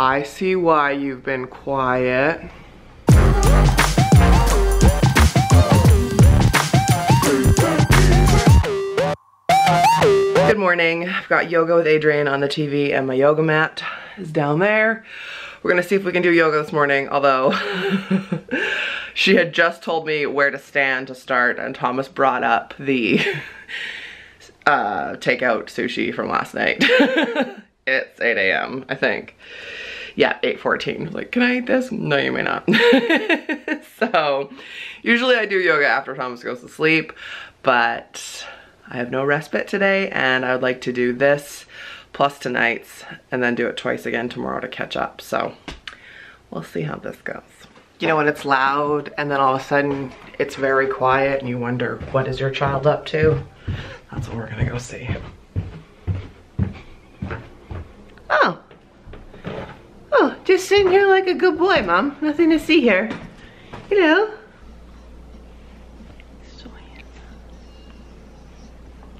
I see why you've been quiet. Good morning. I've got yoga with Adrienne on the TV and my yoga mat is down there. We're gonna see if we can do yoga this morning, although she had just told me where to stand to start, and Thomas brought up the takeout sushi from last night. It's 8 a.m., I think. Yeah, 8:14. Like, can I eat this? No, you may not. So, usually I do yoga after Thomas goes to sleep, but I have no respite today, and I would like to do this plus tonight's, and then do it twice again tomorrow to catch up. So, we'll see how this goes. You know, when it's loud and then all of a sudden it's very quiet and you wonder, what is your child up to? That's what we're gonna go see. Oh. Oh, just sitting here like a good boy, Mom. Nothing to see here. You know. So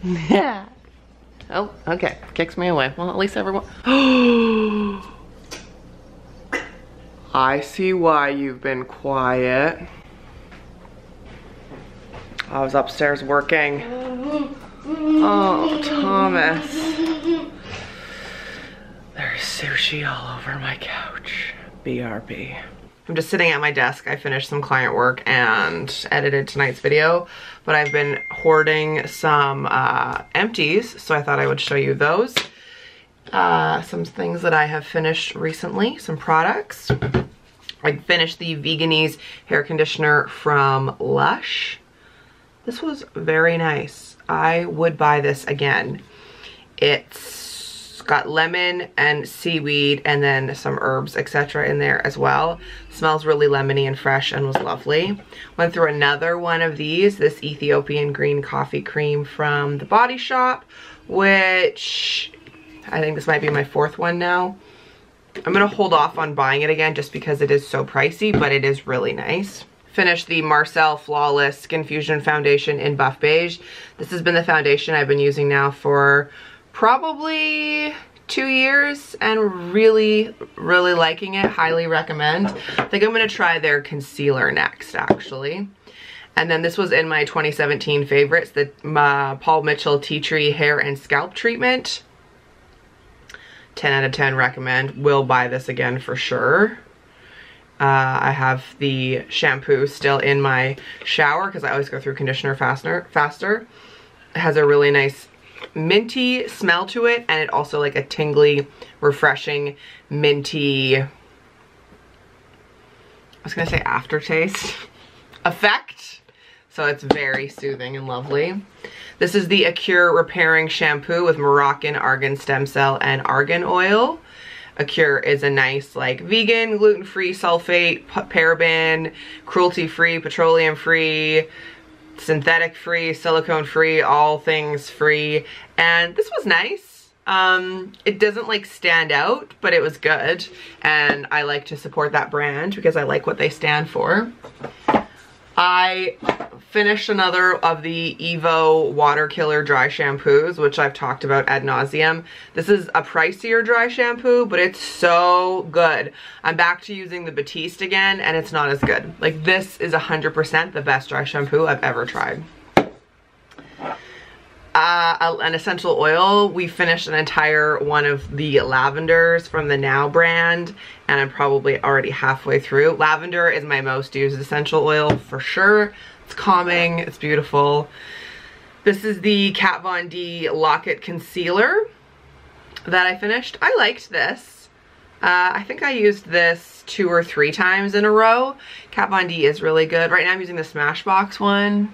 handsome. Yeah. Oh, okay. Kicks me away. Well, at least everyone. Oh. I see why you've been quiet. I was upstairs working. Oh, Thomas. There's sushi all over my couch. BRB. I'm just sitting at my desk. I finished some client work and edited tonight's video, but I've been hoarding some empties, so I thought I would show you those. Some things that I have finished recently, some products. I finished the Veganese hair conditioner from Lush. This was very nice. I would buy this again. It's got lemon and seaweed and then some herbs, etc. in there as well. Smells really lemony and fresh and was lovely. Went through another one of these, this Ethiopian green coffee cream from The Body Shop, which I think this might be my fourth one now. I'm gonna hold off on buying it again just because it is so pricey, but it is really nice. Finished the Marcel Flawless Skin Fusion Foundation in Buff Beige. This has been the foundation I've been using now for probably 2 years and really, really liking it. Highly recommend. I think I'm gonna try their concealer next, actually. And then this was in my 2017 favorites, the Paul Mitchell Tea Tree Hair and Scalp Treatment. 10 out of 10 recommend. Will buy this again for sure. I have the shampoo still in my shower because I always go through conditioner faster. It has a really nice minty smell to it, and it also like a tingly, refreshing, minty, I was gonna say aftertaste effect. So it's very soothing and lovely. This is the Acure Repairing Shampoo with Moroccan Argan Stem Cell and Argan Oil. Acure is a nice like vegan, gluten-free, sulfate, paraben, cruelty-free, petroleum-free, synthetic-free, silicone-free, all things free. And this was nice. It doesn't like stand out, but it was good. And I like to support that brand because I like what they stand for. I finished another of the Evo Water Killer dry shampoos, which I've talked about ad nauseum. This is a pricier dry shampoo, but it's so good. I'm back to using the Batiste again, and it's not as good. Like, this is 100% the best dry shampoo I've ever tried. An essential oil. We finished an entire one of the lavenders from the Now brand, and I'm probably already halfway through. Lavender is my most used essential oil for sure. It's calming, it's beautiful. This is the Kat Von D Lock It Concealer that I finished. I liked this. I think I used this 2 or 3 times in a row. Kat Von D is really good. Right now I'm using the Smashbox one.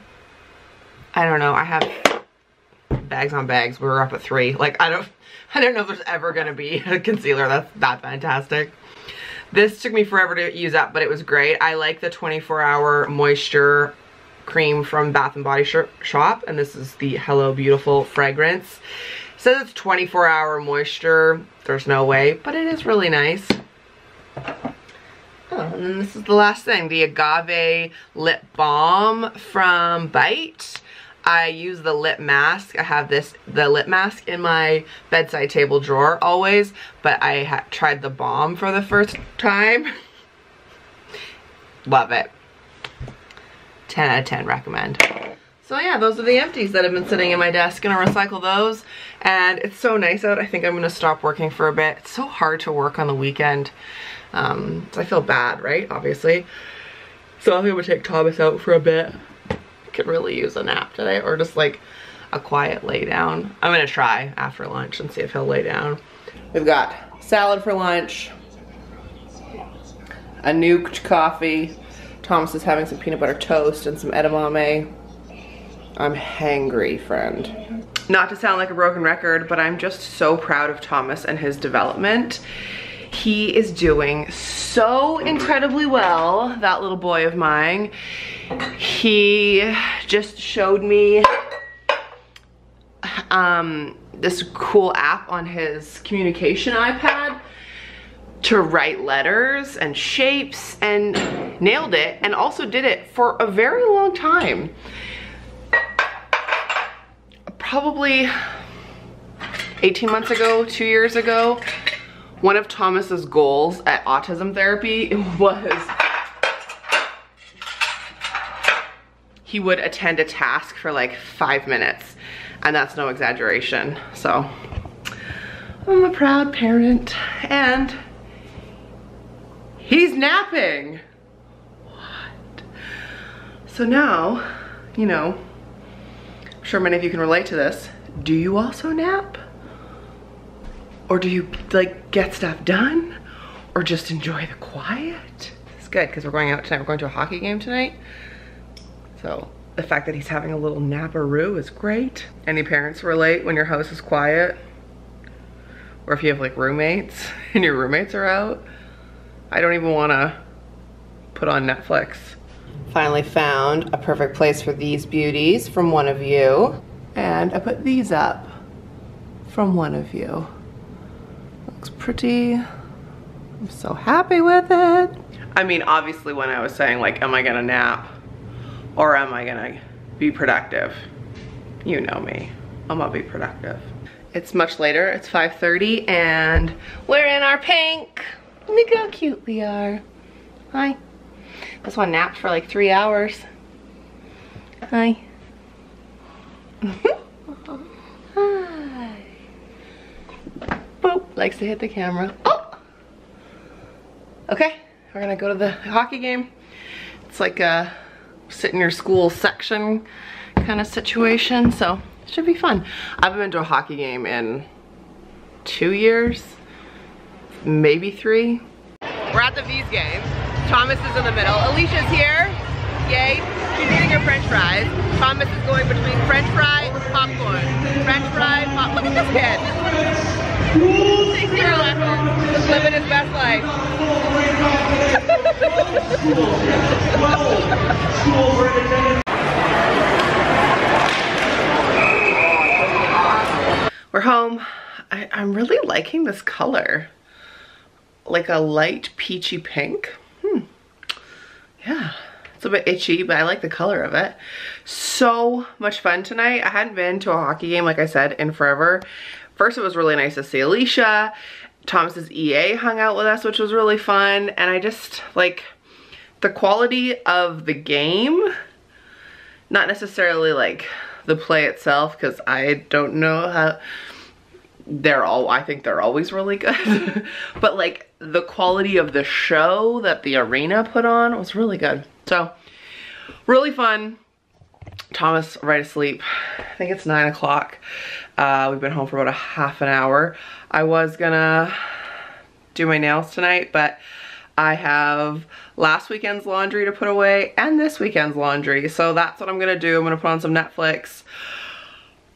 I don't know, I have bags on bags. We were up at 3. Like, I don't know if there's ever gonna be a concealer that's that fantastic. This took me forever to use up, but it was great. I like the 24-hour moisture cream from Bath and Body Shop, and this is the Hello Beautiful Fragrance. It says it's 24-hour moisture. There's no way, but it is really nice. Oh, and then this is the last thing, the Agave Lip Balm from Bite. I use the lip mask. I have the lip mask in my bedside table drawer always, but I tried the balm for the first time. Love it. 10 out of 10 recommend. So yeah, those are the empties that have been sitting in my desk. Gonna recycle those. And it's so nice out. I think I'm gonna stop working for a bit. It's so hard to work on the weekend. I feel bad, right? Obviously. So I think I'm gonna take Thomas out for a bit. Could really use a nap today, or just like a quiet lay down. I'm gonna try after lunch and see if he'll lay down. We've got salad for lunch, a nuked coffee. Thomas is having some peanut butter toast and some edamame. I'm hangry, friend. Not to sound like a broken record, but I'm just so proud of Thomas and his development. He is doing so incredibly well, that little boy of mine. He just showed me this cool app on his communication iPad to write letters and shapes, and nailed it, and also did it for a very long time. Probably 18 months ago, 2 years ago, one of Thomas's goals at autism therapy was he would attend a task for like 5 minutes, and that's no exaggeration. So I'm a proud parent, and he's napping. What? So now, you know, I'm sure many of you can relate to this. Do you also nap? Or do you like get stuff done, or just enjoy the quiet? It's good because we're going out tonight. We're going to a hockey game tonight. So the fact that he's having a little nap-a-roo is great. Any parents relate when your house is quiet? Or if you have like roommates and your roommates are out? I don't even want to put on Netflix. Finally found a perfect place for these beauties from one of you. And I put these up from one of you. Looks pretty. I'm so happy with it. I mean, obviously when I was saying like, am I gonna nap or am I gonna be productive? You know me, I'm gonna be productive. It's much later, it's 5:30 and we're in our pink. Look how cute we are. Hi. This one napped for like 3 hours. Hi. Likes to hit the camera. Oh! Okay, we're gonna go to the hockey game. It's like a sit in your school section kind of situation, so it should be fun. I haven't been to a hockey game in 2 years, maybe 3. We're at the V's game. Thomas is in the middle. Alicia's here. Yay. She's eating her french fries. Thomas is going between french fry and popcorn. French fry, pop. Look at this kid. He's living his best life. We're home. I'm really liking this color. Like a light peachy pink. Yeah. It's a bit itchy, but I like the color of it. So much fun tonight. I hadn't been to a hockey game, like I said, in forever. First, it was really nice to see Alicia. Thomas's EA hung out with us, which was really fun. And I just, like, the quality of the game, not necessarily, like, the play itself, because I don't know how, I think they're always really good. But, like, the quality of the show that the arena put on was really good. So, really fun. Thomas right asleep. I think it's 9 o'clock. We've been home for about a half an hour. I was gonna do my nails tonight, but I have last weekend's laundry to put away and this weekend's laundry. So that's what I'm gonna do. I'm gonna put on some Netflix,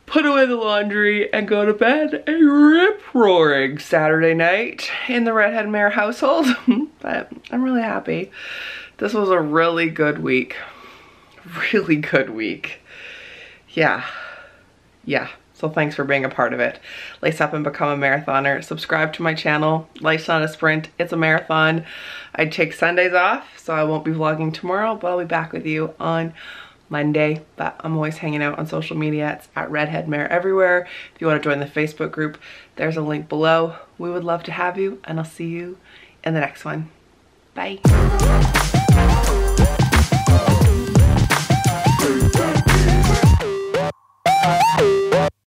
put away the laundry, and go to bed a rip-roaring Saturday night in the Redhead Mare household. But I'm really happy. This was a really good week. Really good week. Yeah. So thanks for being a part of it. Lace up and become a marathoner. Subscribe to my channel. Life's not a sprint, it's a marathon. I take Sundays off, so I won't be vlogging tomorrow, but I'll be back with you on Monday, but I'm always hanging out on social media. It's at Redhead Mare everywhere. If you want to join the Facebook group, there's a link below. We would love to have you, and I'll see you in the next one. Bye.